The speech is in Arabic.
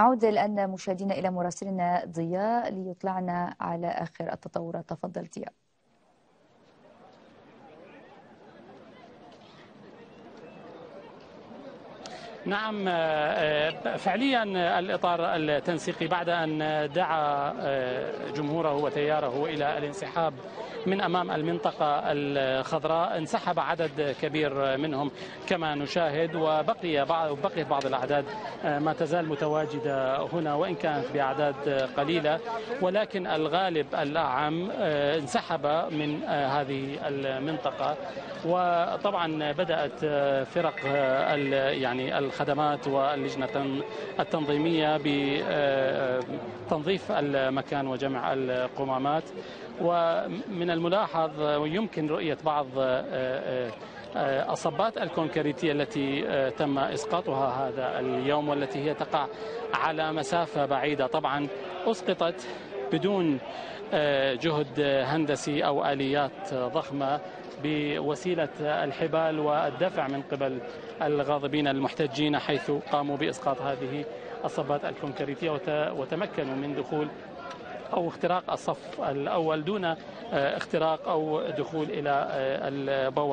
نعود الآن مشاهدينا إلى مراسلنا ضياء ليطلعنا على آخر التطورات. تفضل ضياء. نعم، فعليا الإطار التنسيقي بعد أن دعا جمهوره وتياره إلى الانسحاب من أمام المنطقة الخضراء انسحب عدد كبير منهم كما نشاهد، وبقي بعض الأعداد ما تزال متواجدة هنا وإن كانت بأعداد قليلة، ولكن الغالب الأعم انسحب من هذه المنطقة. وطبعا بدأت فرق الخدمات واللجنة التنظيمية بتنظيف المكان وجمع القمامات، ومن الملاحظ يمكن رؤية بعض أصبات الكونكريتية التي تم إسقاطها هذا اليوم والتي هي تقع على مسافة بعيدة، طبعا أسقطت بدون جهد هندسي أو آليات ضخمة بوسيلة الحبال والدفع من قبل الغاضبين المحتجين، حيث قاموا بإسقاط هذه الصبات الكونكريتية وتمكنوا من دخول أو اختراق الصف الأول دون اختراق أو دخول إلى البوابة.